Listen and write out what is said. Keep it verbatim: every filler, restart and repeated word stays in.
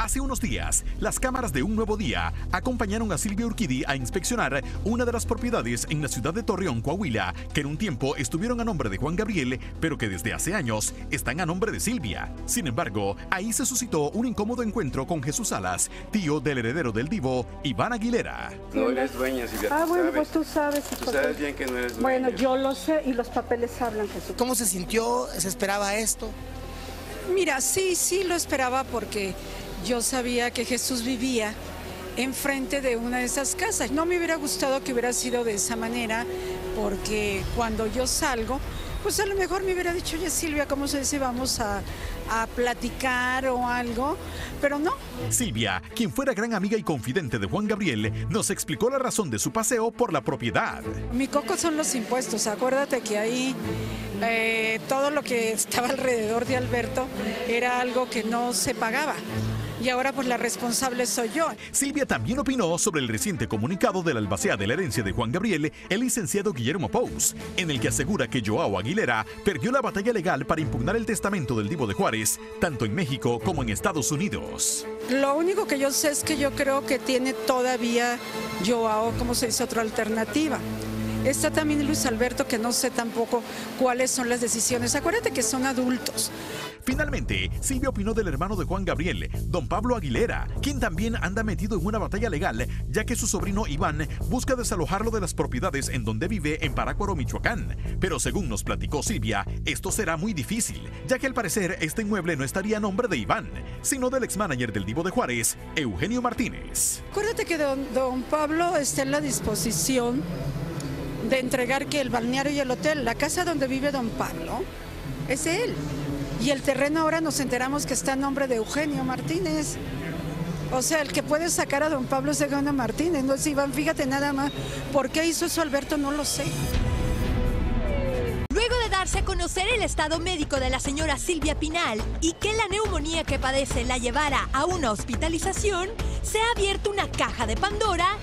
Hace unos días, las cámaras de Un Nuevo Día acompañaron a Silvia Urquidi a inspeccionar una de las propiedades en la ciudad de Torreón, Coahuila, que en un tiempo estuvieron a nombre de Juan Gabriel, pero que desde hace años están a nombre de Silvia. Sin embargo, ahí se suscitó un incómodo encuentro con Jesús Salas, tío del heredero del divo, Iván Aguilera. No eres dueña, Silvia. Ah, bueno, sabes. Pues tú sabes. Tú porque... sabes bien que no eres dueña. Bueno, yo lo sé y los papeles hablan, Jesús. ¿Cómo se sintió? ¿Se esperaba esto? Mira, sí, sí lo esperaba porque... yo sabía que Jesús vivía enfrente de una de esas casas. No me hubiera gustado que hubiera sido de esa manera, porque cuando yo salgo, pues a lo mejor me hubiera dicho, oye Silvia, ¿cómo se dice? Vamos a, a platicar o algo, pero no. Silvia, quien fuera gran amiga y confidente de Juan Gabriel, nos explicó la razón de su paseo por la propiedad. Mi coco son los impuestos, acuérdate que ahí... Eh, todo lo que estaba alrededor de Alberto era algo que no se pagaba. Y ahora pues la responsable soy yo. Silvia también opinó sobre el reciente comunicado de la albacea de la herencia de Juan Gabriel, el licenciado Guillermo Pous, en el que asegura que Joao Aguilera perdió la batalla legal para impugnar el testamento del Divo de Juárez, tanto en México como en Estados Unidos. Lo único que yo sé es que yo creo que tiene todavía Joao, como se dice, otra alternativa. Está también Luis Alberto, que no sé tampoco cuáles son las decisiones. Acuérdate que son adultos. Finalmente, Silvia opinó del hermano de Juan Gabriel, don Pablo Aguilera, quien también anda metido en una batalla legal, ya que su sobrino Iván busca desalojarlo de las propiedades en donde vive en Parácuaro, Michoacán. Pero según nos platicó Silvia, esto será muy difícil, ya que al parecer este inmueble no estaría a nombre de Iván, sino del exmanager del Divo de Juárez, Eugenio Martínez. Acuérdate que don, don Pablo está en la disposición de entregar que el balneario y el hotel, la casa donde vive don Pablo, es él. Y el terreno ahora nos enteramos que está en nombre de Eugenio Martínez. O sea, el que puede sacar a don Pablo es Eugenio Martínez, no es Iván, fíjate nada más. ¿Por qué hizo eso Alberto? No lo sé. Luego de darse a conocer el estado médico de la señora Silvia Pinal y que la neumonía que padece la llevara a una hospitalización, se ha abierto una caja de Pandora